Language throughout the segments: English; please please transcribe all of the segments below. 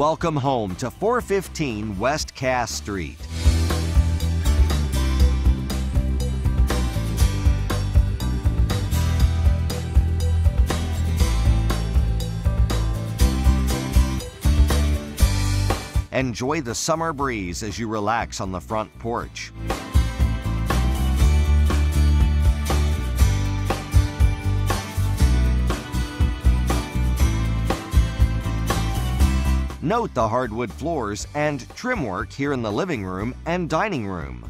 Welcome home to 415 West Cass Street. Enjoy the summer breeze as you relax on the front porch. Note the hardwood floors and trim work here in the living room and dining room.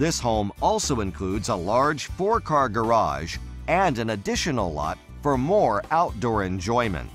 This home also includes a large four-car garage and an additional lot for more outdoor enjoyment.